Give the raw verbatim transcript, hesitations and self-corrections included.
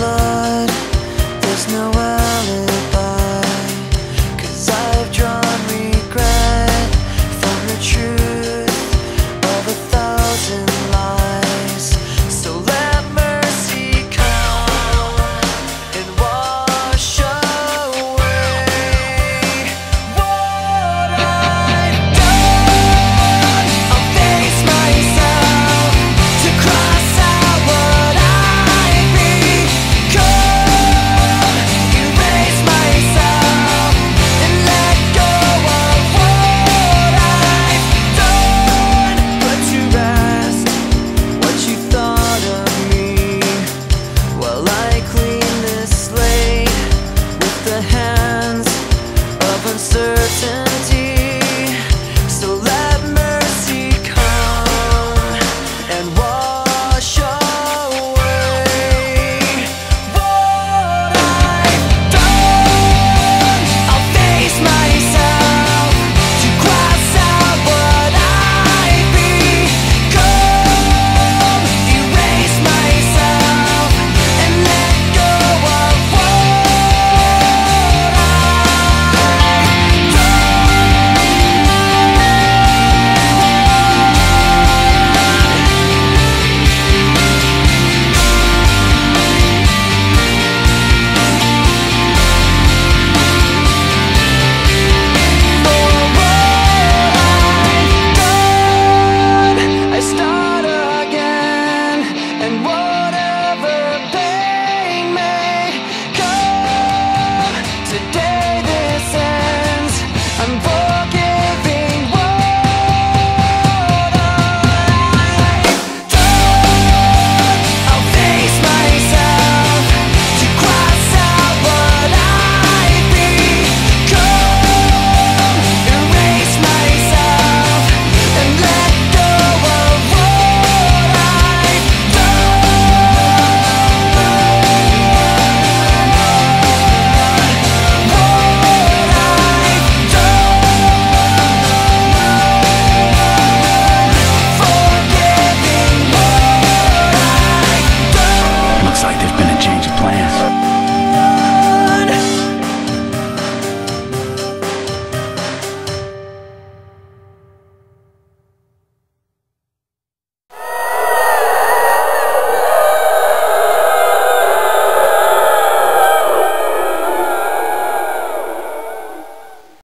blood. There's no way.